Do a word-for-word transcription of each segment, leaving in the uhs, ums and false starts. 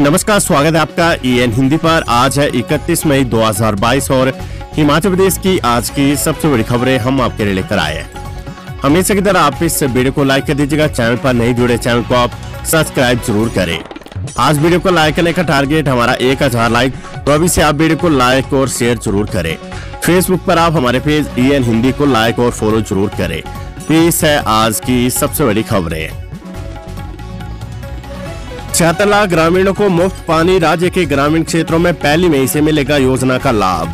नमस्कार, स्वागत है आपका ई एन हिंदी पर। आज है इकतीस मई दो हज़ार बाईस और हिमाचल प्रदेश की आज की सबसे बड़ी खबरें हम आपके लिए लेकर आए हैं। हमेशा की तरह आप इस वीडियो को लाइक कर दीजिएगा, चैनल पर नहीं जुड़े चैनल को आप सब्सक्राइब जरूर करें। आज वीडियो को लाइक करने का टारगेट हमारा एक हज़ार लाइक, तो अभी से आप वीडियो को लाइक और शेयर जरूर करें। फेसबुक पर आप हमारे पेज ई एन हिंदी को लाइक और फॉलो जरूर करें। पेश है आज की सबसे बड़ी खबरें। छिहत्तर लाख ग्रामीणों को मुफ्त पानी, राज्य के ग्रामीण क्षेत्रों में पहली मई से मिलेगा योजना का लाभ।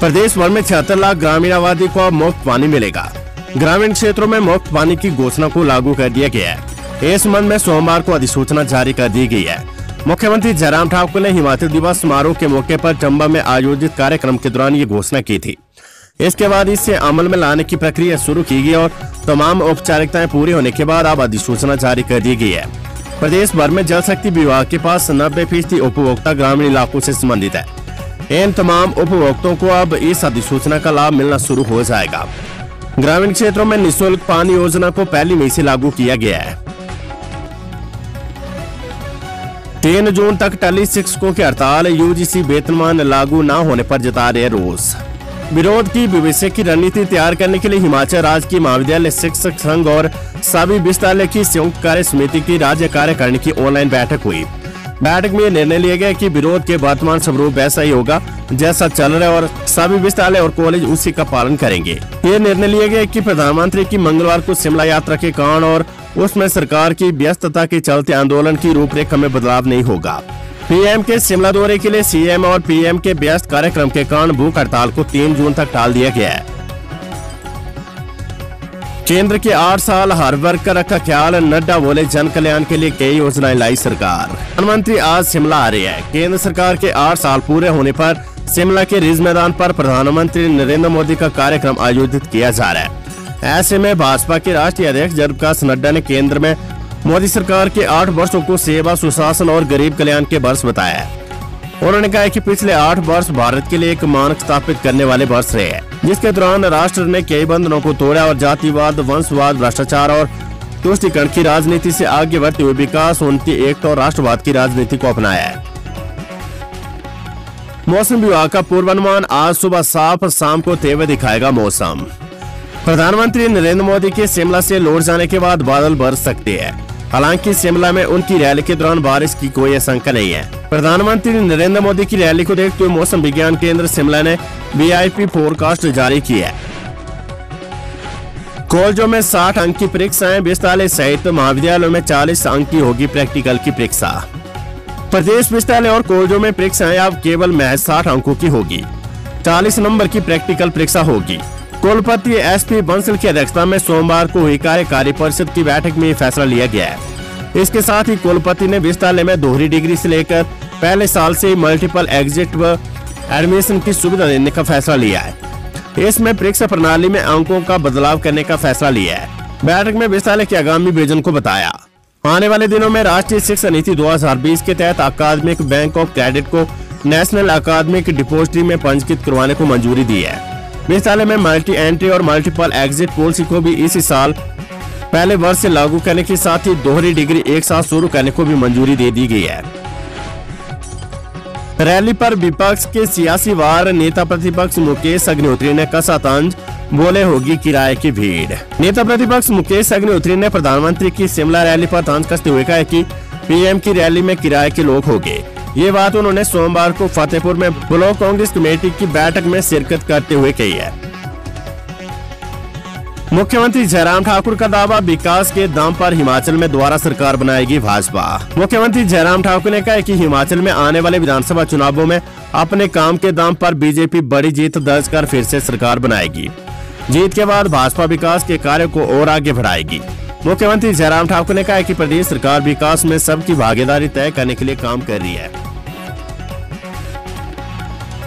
प्रदेश भर में छिहत्तर लाख ग्रामीण आबादी को अब मुफ्त पानी मिलेगा। ग्रामीण क्षेत्रों में मुफ्त पानी की घोषणा को लागू कर दिया गया है। इस संबंध में सोमवार को अधिसूचना जारी कर दी गई है। मुख्यमंत्री जयराम ठाकुर ने हिमाचल दिवस समारोह के मौके पर चंबा में आयोजित कार्यक्रम के दौरान ये घोषणा की थी। इसके बाद इसे अमल में लाने की प्रक्रिया शुरू की गई और तमाम औपचारिकताएं पूरी होने के बाद अब अधिसूचना जारी कर दी गई है। प्रदेश भर में जलशक्ति विभाग के पास नब्बे फीसदी उपभोक्ता ग्रामीण इलाकों से संबंधित है। इन तमाम उपभोक्ताओं को अब इस अधिसूचना का लाभ मिलना शुरू हो जाएगा। ग्रामीण क्षेत्रों में निःशुल्क पानी योजना को पहली मई से लागू किया गया है। तीन जून तक टली शिक्षकों की हड़ताल, यू जी सी वेतनमान लागू न होने पर जता रहे रोष। विरोध की भविष्य की रणनीति तैयार करने के लिए हिमाचल राज्य की महाविद्यालय शिक्षक संघ और सभी विश्वविद्यालय की संयुक्त कार्य समिति की राज्य कार्यकारिणी की ऑनलाइन बैठक हुई। बैठक में निर्णय लिया गया कि विरोध के वर्तमान स्वरूप वैसा ही होगा जैसा चल रहा है और सभी विश्वविद्यालय और कॉलेज उसी का पालन करेंगे। ये निर्णय लिया गया कि प्रधानमंत्री की मंगलवार को शिमला यात्रा के कारण और उसमें सरकार की व्यस्तता के चलते आंदोलन की रूपरेखा में बदलाव नहीं होगा। पी एम के शिमला दौरे के लिए सी एम और पी एम के व्यस्त कार्यक्रम के कारण भूख हड़ताल को तीन जून तक टाल दिया गया है। केंद्र के आठ साल हर वर्ग का रखा ख्याल, नड्डा बोले जन कल्याण के लिए कई योजनाएं लाई सरकार। प्रधानमंत्री आज शिमला आ रही है। केंद्र सरकार के आठ साल पूरे होने पर शिमला के रिज मैदान पर प्रधानमंत्री नरेंद्र मोदी का कार्यक्रम आयोजित किया जा रहा है। ऐसे में भाजपा के राष्ट्रीय अध्यक्ष जय प्रकाश नड्डा ने केंद्र में मोदी सरकार के आठ वर्षों को सेवा, सुशासन और गरीब कल्याण के वर्ष बताया है। उन्होंने कहा कि पिछले आठ वर्ष भारत के लिए एक मानक स्थापित करने वाले वर्ष रहे हैं, जिसके दौरान राष्ट्र ने कई बंधनों को तोड़ा और जातिवाद, वंशवाद, भ्रष्टाचार और तुष्टिकरण की राजनीति से आगे बढ़ते हुए विकास, उन्नति, एकता और राष्ट्रवाद की राजनीति को अपनाया है। मौसम विभाग का पूर्वानुमान, आज सुबह साफ, शाम को तेवर दिखाएगा मौसम। प्रधानमंत्री नरेंद्र मोदी के शिमला से लौट जाने के बाद बादल बरस सकते हैं। हालांकि शिमला में उनकी रैली के दौरान बारिश की कोई आशंका नहीं है। प्रधानमंत्री नरेंद्र मोदी की रैली को देखते हुए मौसम विज्ञान केंद्र शिमला ने वी आई पी फोरकास्ट जारी किया है। कॉलेजों में साठ अंक की परीक्षाएं, विश्वविद्यालय सहित महाविद्यालयों में चालीस अंक की होगी प्रैक्टिकल की परीक्षा। प्रदेश विश्वविद्यालय और कॉलेजों में परीक्षाएं अब केवल महज साठ अंकों की होगी। चालीस नंबर की प्रैक्टिकल परीक्षा होगी। कुलपति एस पी बंसल की अध्यक्षता में सोमवार को हुई कार्यकारी परिषद की बैठक में फैसला लिया गया है। इसके साथ ही कुलपति ने विश्वविद्यालय में दोहरी डिग्री से लेकर पहले साल से मल्टीपल एग्जिट व एडमिशन की सुविधा देने का फैसला लिया है। इसमें परीक्षा प्रणाली में अंकों का बदलाव करने का फैसला लिया है। बैठक में विश्वविद्यालय के आगामी विजन को बताया। आने वाले दिनों में राष्ट्रीय शिक्षा नीति दो हजार बीस के तहत अकादमिक बैंक ऑफ क्रेडिट को नेशनल अकादमिक डिपोजिटरी में पंजीकृत करवाने को मंजूरी दी है। विश्वविद्यालय में मल्टी एंट्री और मल्टीपल एग्जिट पॉलिसी को भी इसी साल पहले वर्ष से लागू करने के साथ ही दोहरी डिग्री एक साथ शुरू करने को भी मंजूरी दे दी गई है। रैली पर विपक्ष के सियासी वार, नेता प्रतिपक्ष मुकेश अग्निहोत्री ने कसा तंज, बोले होगी किराए की भीड़। नेता प्रतिपक्ष मुकेश अग्निहोत्री ने प्रधानमंत्री की शिमला रैली पर तंज कसते हुए कहा कि पी एम की रैली में किराए के लोग होंगे। ये बात उन्होंने सोमवार को फतेहपुर में ब्लॉक कांग्रेस कमेटी की बैठक में शिरकत करते हुए कही है। मुख्यमंत्री जयराम ठाकुर का दावा, विकास के दाम पर हिमाचल में दोबारा सरकार बनाएगी भाजपा। मुख्यमंत्री जयराम ठाकुर ने कहा कि हिमाचल में आने वाले विधानसभा चुनावों में अपने काम के दाम पर बी जे पी बड़ी जीत दर्ज कर फिर से सरकार बनाएगी। जीत के बाद भाजपा विकास के कार्यों को और आगे बढ़ाएगी। मुख्यमंत्री जयराम ठाकुर ने कहा कि प्रदेश सरकार विकास में सबकी भागीदारी तय करने के लिए काम कर रही है।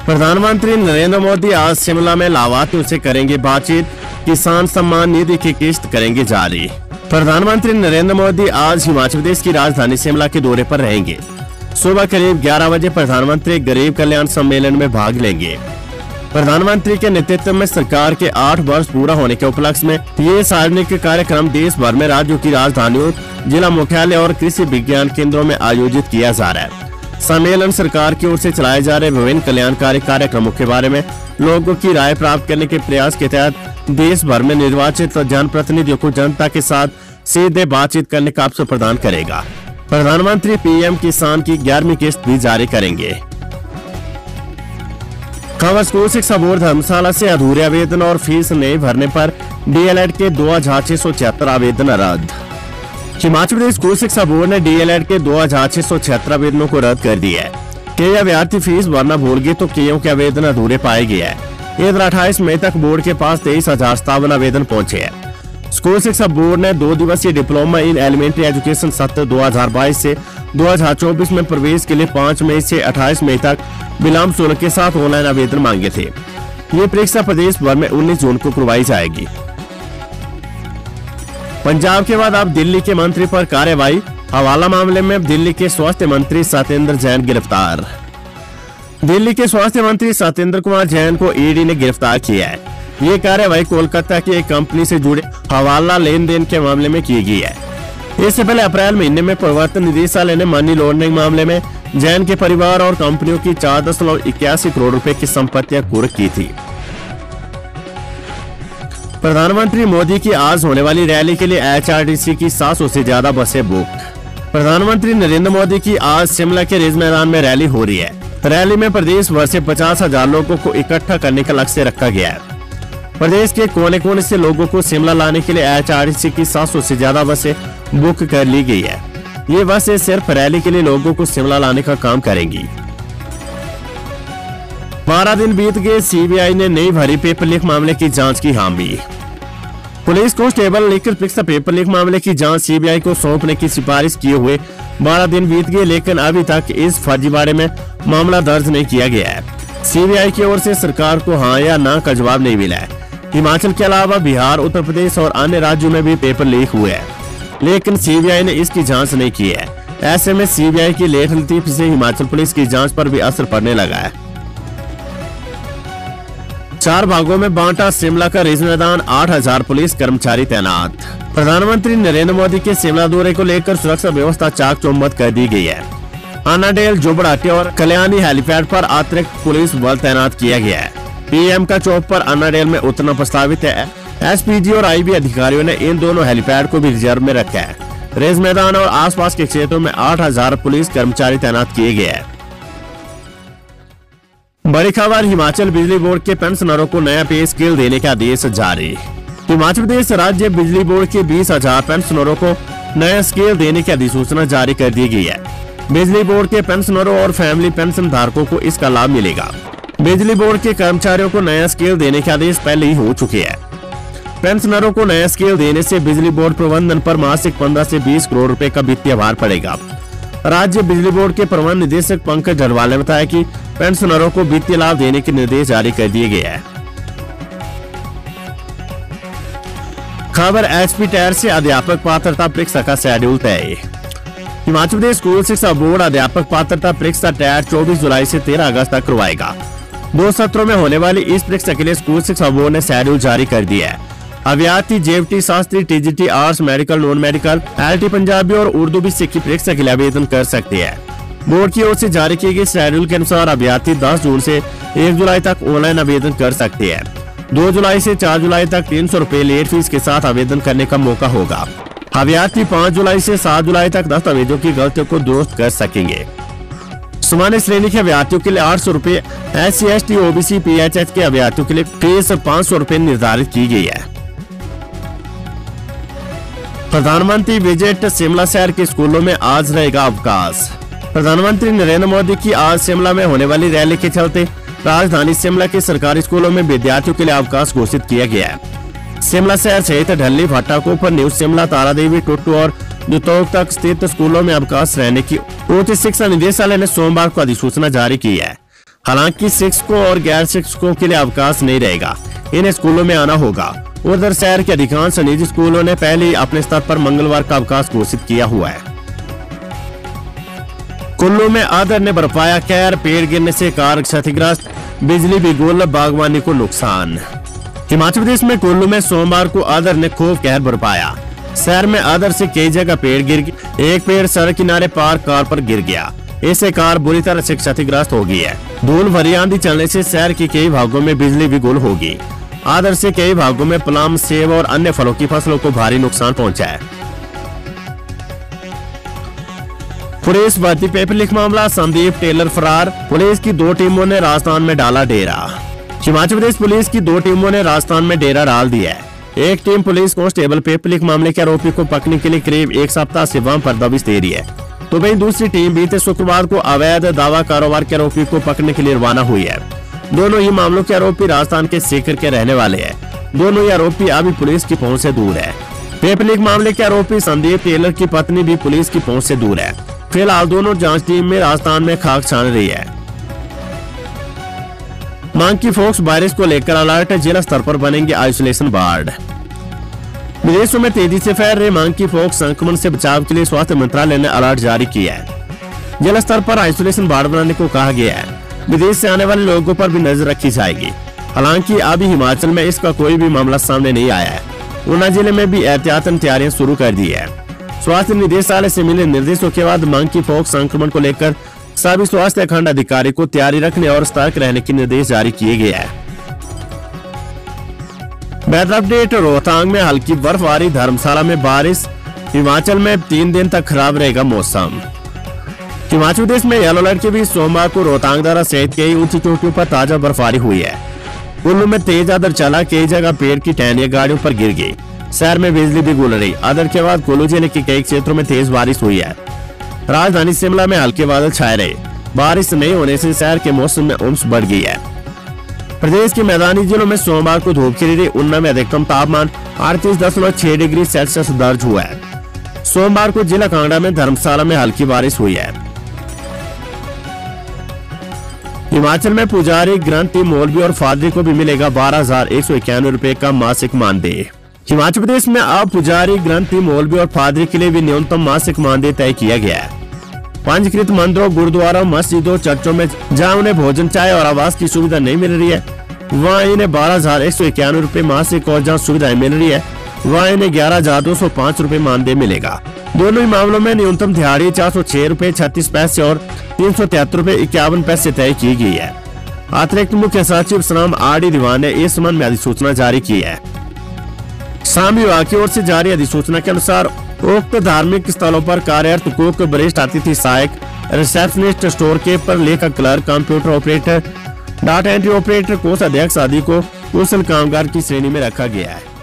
प्रधानमंत्री नरेंद्र मोदी आज शिमला में लाभार्थियों से करेंगे बातचीत, किसान सम्मान निधि की किस्त करेंगे जारी। प्रधानमंत्री नरेंद्र मोदी आज हिमाचल प्रदेश की राजधानी शिमला के दौरे पर रहेंगे। सुबह करीब ग्यारह बजे प्रधानमंत्री गरीब कल्याण सम्मेलन में भाग लेंगे। प्रधानमंत्री के नेतृत्व में सरकार के आठ वर्ष पूरा होने के उपलक्ष्य में ये सार्वजनिक कार्यक्रम देश भर में राज्यों की राजधानियों, जिला मुख्यालय और कृषि विज्ञान केंद्रों में आयोजित किया जा रहा है। सम्मेलन सरकार की ओर से चलाए जा रहे विभिन्न कल्याणकारी कार्यक्रमों के बारे में लोगों की राय प्राप्त करने के प्रयास के तहत देश भर में निर्वाचित जनप्रतिनिधियों को जनता के साथ सीधे बातचीत करने का अवसर प्रदान करेगा। प्रधानमंत्री पीएम किसान की ग्यारहवीं किस्त भी जारी करेंगे। खबर स्कूल शिक्षा बोर्ड धर्मशाला से अधूरे आवेदन और फीस नहीं भरने पर डीएलएड के दो हजार छह सौ छिहत्तर आवेदन रद्द। हिमाचल प्रदेश स्कूल शिक्षा बोर्ड ने डीएलएड के दो हजार छह सौ छिहत्तर आवेदनों को रद्द कर दिया है। कई अभ्यर्थी फीस भरना भूल गए तो केओ के आवेदन अधूरे पाए गए हैं। इधर अट्ठाईस मई तक बोर्ड के पास तेईस हजार सतावन आवेदन पहुँचे हैं। स्कूल शिक्षा बोर्ड ने दो दिवसीय डिप्लोमा इन एलिमेंट्री एजुकेशन सत्र दो हजार बाईस से दो हजार चौबीस में प्रवेश के लिए पाँच मई से अट्ठाईस मई तक विलम्ब शुल्क के साथ ऑनलाइन आवेदन मांगे थे। ये परीक्षा प्रदेश भर में उन्नीस जून को करवाई जाएगी। पंजाब के बाद अब दिल्ली के मंत्री पर कार्रवाई, हवाला मामले में दिल्ली के स्वास्थ्य मंत्री सत्येंद्र जैन गिरफ्तार। दिल्ली के स्वास्थ्य मंत्री सत्येंद्र कुमार जैन को ईडी ने गिरफ्तार किया है। ये कार्रवाई कोलकाता की एक कंपनी से जुड़े हवाला लेन देन के मामले में की गई है। इससे पहले अप्रैल महीने में प्रवर्तन निदेशालय ने मनी लॉन्ड्रिंग मामले में जैन के परिवार और कंपनियों की चार दशमलव इक्यासी करोड़ रुपए की संपत्तियां कुर्क की थी। प्रधानमंत्री मोदी की आज होने वाली रैली के लिए एचआरटीसी की सात सौ से ज्यादा बसें बुक। प्रधानमंत्री नरेंद्र मोदी की आज शिमला के रिज मैदान में रैली हो रही है। रैली में प्रदेश भर से पचास हजार लोगों को इकट्ठा करने का लक्ष्य रखा गया है। प्रदेश के कोने कोने से लोगों को शिमला लाने के लिए एचआरटीसी की सात सौ से ज्यादा बसें बुक कर ली गई है। ये बसें सिर्फ रैली के लिए लोगों को शिमला लाने का काम करेंगी। बारह दिन बीत गए, सीबीआई ने नहीं भरी पेपर लीक मामले की जांच की हामी। पुलिस कांस्टेबल लेकर परीक्षा पेपर लीक मामले की जांच सीबीआई को सौंपने की सिफारिश किए हुए बारह दिन बीत गए, लेकिन अभी तक इस फर्जीवाड़े में मामला दर्ज नहीं किया गया है। सीबीआई की ओर से सरकार को हाँ या ना का जवाब नहीं मिला है। हिमाचल के अलावा बिहार, उत्तर प्रदेश और अन्य राज्यों में भी पेपर लीक हुए है, लेकिन सीबीआई ने इसकी जाँच नहीं की है। ऐसे में सीबीआई की लेटलतीफ से हिमाचल पुलिस की जाँच पर भी असर पड़ने लगा है। चार भागों में बांटा शिमला का रिज मैदान, आठ हजार पुलिस कर्मचारी तैनात। प्रधानमंत्री नरेंद्र मोदी के शिमला दौरे को लेकर सुरक्षा व्यवस्था चाक चौबंद कर दी गई है। अनाडेल, जोबराटी और कल्याणी हेलीपैड पर अतिरिक्त पुलिस बल तैनात किया गया है। पीएम का चौक पर अनाडेल में उतना प्रस्तावित है। एसपीजी और आईबी अधिकारियों ने इन दोनों हेलीपैड को भी रिजर्व में रखा है। रिज मैदान और आसपास के क्षेत्रों में आठ हजार पुलिस कर्मचारी तैनात किए गए हैं। बड़ी खबर, हिमाचल बिजली बोर्ड के पेंशनरों को नया पे स्केल देने का आदेश जारी। हिमाचल प्रदेश राज्य बिजली बोर्ड के बीस हजार पेंशनरों को नया स्केल देने की अधिसूचना जारी कर दी गई है। बिजली बोर्ड के पेंशनरों और फैमिली पेंशन धारकों को इसका लाभ मिलेगा। बिजली बोर्ड के कर्मचारियों को नया स्केल देने के आदेश पहले ही हो चुके हैं। पेंशनरों को नया स्केल देने से बिजली बोर्ड प्रबंधन पर मासिक पंद्रह से बीस करोड़ रूपए का वित्तीय भार पड़ेगा। राज्य बिजली बोर्ड के प्रबंध निदेशक पंकज झरवाल ने बताया कि पेंशनरों को वित्तीय लाभ देने के निर्देश जारी कर दिए गए हैं। खबर एचपीटीएआर से अध्यापक पात्रता परीक्षा का शेड्यूल तय। हिमाचल प्रदेश स्कूल शिक्षा बोर्ड अध्यापक पात्रता परीक्षा टेट चौबीस जुलाई से तेरह अगस्त तक करवाएगा। दो सत्रों में होने वाली इस परीक्षा के लिए स्कूल शिक्षा बोर्ड ने शेड्यूल जारी कर दिया है। अभ्यर्थी JBT, Shastri, TGT, arts, medical, non medical, LT Punjabi और उर्दू विषय की परीक्षा के लिए आवेदन कर सकते हैं। बोर्ड की ओर से जारी किए गए शेड्यूल के अनुसार अभ्यर्थी दस जून से एक जुलाई तक ऑनलाइन आवेदन कर सकते हैं। दो जुलाई से चार जुलाई तक तीन सौ रूपए लेट फीस के साथ आवेदन करने का मौका होगा। अभ्यर्थी पाँच जुलाई से सात जुलाई तक दस आवेदनों की गलतियों को दुरुस्त कर सकेंगे। सामान्य श्रेणी के अभ्यर्थियों के लिए आठ सौ रूपए, S C, S T, OBC, PHH के अभ्यर्थियों के लिए फीस पाँच सौ रूपए निर्धारित की गयी है। प्रधानमंत्री विजिट, शिमला शहर के स्कूलों में आज रहेगा अवकाश। प्रधानमंत्री नरेंद्र मोदी की आज शिमला में होने वाली रैली के चलते राजधानी शिमला के सरकारी स्कूलों में विद्यार्थियों के लिए अवकाश घोषित किया गया है। शिमला शहर सहित ढल्ली, फाटाको पर न्यू शिमला, तारादेवी, टोटू और जुतोक तक स्थित स्कूलों में अवकाश रहने की उच्च शिक्षा निदेशालय ने सोमवार को अधिसूचना जारी की है। हालांकि शिक्षकों और गैर शिक्षकों के लिए अवकाश नहीं रहेगा, इन्हें स्कूलों में आना होगा। उधर शहर के अधिकांश निजी स्कूलों ने पहले ही अपने स्तर पर मंगलवार का अवकाश घोषित किया हुआ है। कुल्लू में आदर ने बरपाया कहर, पेड़ गिरने से कार क्षतिग्रस्त, बिजली भी गुल, बागवानी को नुकसान। हिमाचल प्रदेश में कुल्लू में सोमवार को आदर ने खूब कहर बरपाया। शहर में आदर से कई जगह पेड़ गिर गया। एक पेड़ सड़क किनारे पार कार पर गिर गया, इससे कार बुरी तरह से क्षतिग्रस्त हो गई है। धूल भरी आंधी चलने से शहर के कई भागों में बिजली भी गुल होगी। आदर से कई भागों में प्लम, सेब और अन्य फलों की फसलों को भारी नुकसान पहुंचा है। पुलिस भर्ती पेपर लीक मामला, संदीप टेलर फरार। पुलिस की दो टीमों ने राजस्थान में डाला डेरा। हिमाचल प्रदेश पुलिस की दो टीमों ने राजस्थान में डेरा डाल दिया है। एक team police constable paper leak मामले के आरोपी को पकड़ने के लिए करीब एक सप्ताह से वहां पर दबिश दे रही है, तो वहीं दूसरी टीम बीते शुक्रवार को अवैध दावा कारोबार के आरोपी को पकड़ने के लिए रवाना हुई है। दोनों ही मामलों के आरोपी राजस्थान के सीकर के रहने वाले हैं। दोनों ही आरोपी अभी पुलिस की पहुंच से दूर है। पेपर लीक मामले के आरोपी संदीप टेलर की पत्नी भी पुलिस की पहुंच से दूर है। फिलहाल दोनों जांच टीम में राजस्थान में खाक छान रही है। मंकीपॉक्स वायरस को लेकर अलर्ट, जिला स्तर पर बनेंगे आइसोलेशन वार्ड। विदेशों में तेजी से फैल रहे मंकीपॉक्स संक्रमण से बचाव के लिए स्वास्थ्य मंत्रालय ने अलर्ट जारी किया है। जिला स्तर पर आइसोलेशन वार्ड बनाने को कहा गया है। विदेश से आने वाले लोगों पर भी नजर रखी जाएगी। हालांकि अभी हिमाचल में इसका कोई भी मामला सामने नहीं आया है। ऊना जिले में भी एहतियातन तैयारियां शुरू कर दी है। स्वास्थ्य निदेशालय से मिले निर्देशों के बाद मंकीपॉक्स संक्रमण को लेकर सभी स्वास्थ्य खंड अधिकारी को तैयारी रखने और सतर्क रहने के निर्देश जारी किए गए हैं। वेदर अपडेट, रोहतांग में हल्की बर्फबारी, धर्मशाला में बारिश। हिमाचल में तीन दिन तक खराब रहेगा मौसम। हिमाचल प्रदेश में येलो अलर्ट के बीच सोमवार को रोहतांग दर्रा सहित कई ऊंची चोटियों पर ताजा बर्फबारी हुई है। कुल्लू में तेज आदर चला, कई जगह पेड़ की टहनियां गाड़ियों पर गिर गई। शहर में बिजली भी गुल रही। आदर के बाद कुल्लू जिले के कई क्षेत्रों में तेज बारिश हुई है। राजधानी शिमला में हल्के बादल छाए रहे। बारिश नहीं होने से शहर के मौसम में उमस बढ़ गई है। प्रदेश के मैदानी जिलों में सोमवार को धूप खिली रही। ऊना में अधिकतम तापमान अड़तीस दशमलव छह डिग्री सेल्सियस दर्ज हुआ है। सोमवार को जिला कांगड़ा में धर्मशाला में हल्की बारिश हुई है। हिमाचल में पुजारी, ग्रंथी, मौलवी और फादरी को भी मिलेगा बारह हजार एक सौ इक्यानवे रूपए का मासिक मानदेय। हिमाचल प्रदेश में अब पुजारी, ग्रंथी, मौलवी और पादरी के लिए भी न्यूनतम मासिक मानदेय तय किया गया है। पंजीकृत मंदिरों, गुरुद्वारों, मस्जिदों, चर्चों में जहां उन्हें भोजन, चाय और आवास की सुविधा नहीं मिल रही है, वहां इन्हें बारह हजार एक सौ इक्यानवे रूपए मासिक और जहां सुविधाएं मिल रही है वहां इन्हें ग्यारह हजार दो सौ पाँच रूपए मानदेय मिलेगा। दोनों ही मामलों में न्यूनतम दिहाड़ी चार सौ छह रूपए छत्तीस पैसे और तीन सौ तिहत्तर रूपए इक्यावन पैसे तय की गई है। अतिरिक्त मुख्य सचिव श्रम आर डी दीवान ने इस संबंध में अधिसूचना जारी की है। श्रम विभाग की ओर से जारी अधिसूचना के अनुसार उक्त धार्मिक स्थलों पर कार्यरत कुक, वरिष्ठ अतिथि सहायक, रिसेप्शनिस्ट, स्टोर कीपर, लेखा clerk, computer operator, data entry operator, कोष अध्यक्ष आदि को कुशल कामगार की श्रेणी में रखा गया है।